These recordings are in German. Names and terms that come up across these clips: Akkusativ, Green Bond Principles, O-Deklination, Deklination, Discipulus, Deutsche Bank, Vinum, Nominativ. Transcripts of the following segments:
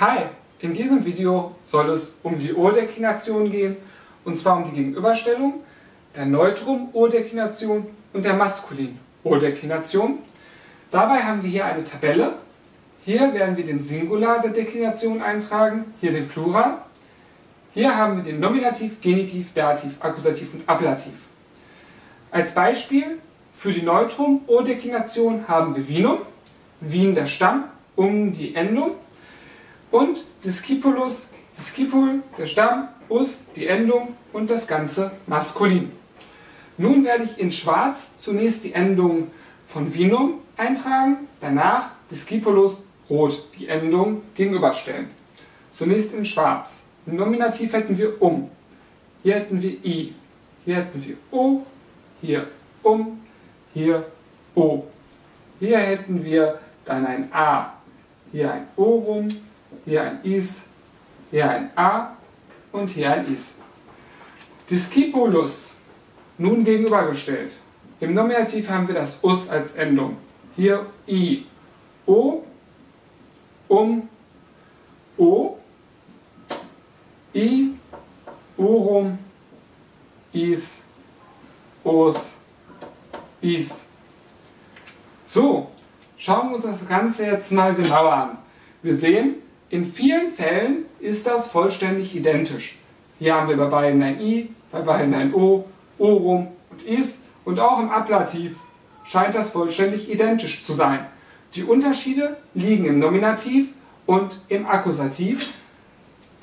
Hi, in diesem Video soll es um die O-Deklination gehen, und zwar um die Gegenüberstellung der neutrum O-Deklination und der maskulinen O-Deklination. Dabei haben wir hier eine Tabelle. Hier werden wir den Singular der Deklination eintragen, hier den Plural. Hier haben wir den Nominativ, Genitiv, Dativ, Akkusativ und Ablativ. Als Beispiel für die neutrum O-Deklination haben wir Vinum, Vin der Stamm, die Endung, und Discipulus, Discipul der Stamm, us die Endung und das Ganze maskulin. Nun werde ich in Schwarz zunächst die Endung von Vinum eintragen, danach Discipulus rot die Endung gegenüberstellen. Zunächst in Schwarz. Im Nominativ hätten wir hier hätten wir i, hier hätten wir o, hier hier o. Hier hätten wir dann ein a, hier ein o rum, hier ein is, hier ein a und hier ein is. Discipulus nun gegenübergestellt. Im Nominativ haben wir das us als Endung. Hier i, o, o, i, orum, is, os, is. So, schauen wir uns das Ganze jetzt mal genauer an. Wir sehen, in vielen Fällen ist das vollständig identisch. Hier haben wir bei beiden ein i, bei beiden ein o, orum und is, und auch im Ablativ scheint das vollständig identisch zu sein. Die Unterschiede liegen im Nominativ und im Akkusativ.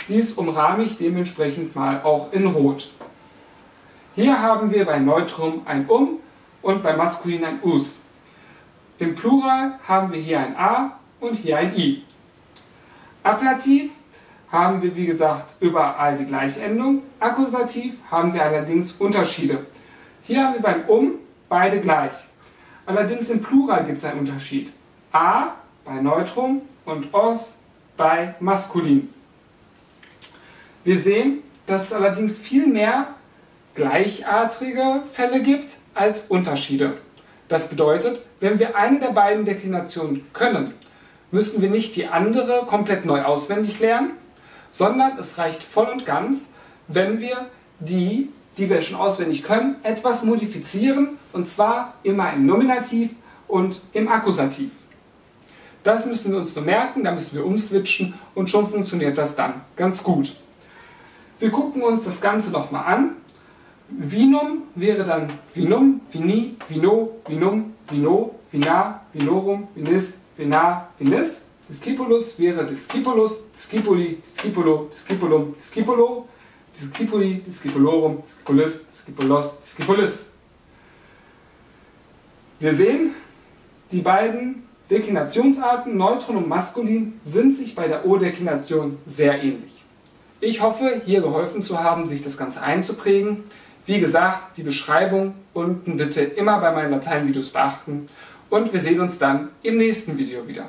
Dies umrahme ich dementsprechend mal auch in Rot. Hier haben wir bei Neutrum ein und bei Maskulin ein us. Im Plural haben wir hier ein a und hier ein i. Ablativ haben wir, wie gesagt, überall die gleiche Endung. Akkusativ haben wir allerdings Unterschiede. Hier haben wir beim beide gleich. Allerdings im Plural gibt es einen Unterschied. A bei Neutrum und os bei Maskulin. Wir sehen, dass es allerdings viel mehr gleichartige Fälle gibt als Unterschiede. Das bedeutet, wenn wir eine der beiden Deklinationen können, müssen wir nicht die andere komplett neu auswendig lernen, sondern es reicht voll und ganz, wenn wir die, die wir schon auswendig können, etwas modifizieren, und zwar immer im Nominativ und im Akkusativ. Das müssen wir uns nur merken, da müssen wir umswitchen, und schon funktioniert das dann ganz gut. Wir gucken uns das Ganze nochmal an. Vinum wäre dann Vinum, Vini, Vino, Vinum, Vino, Vina, Vinorum, Vinis, Vina, Vinis. Discipulus wäre Discipulus, Discipuli, Discipulo, Discipulum, Discipulo, Discipuli, Discipulorum, Discipulis, Discipulos, Discipulis. Wir sehen, die beiden Deklinationsarten, Neutron und Maskulin, sind sich bei der O-Deklination sehr ähnlich. Ich hoffe, hier geholfen zu haben, sich das Ganze einzuprägen. Wie gesagt, die Beschreibung unten bitte immer bei meinen Lateinvideos beachten, und wir sehen uns dann im nächsten Video wieder.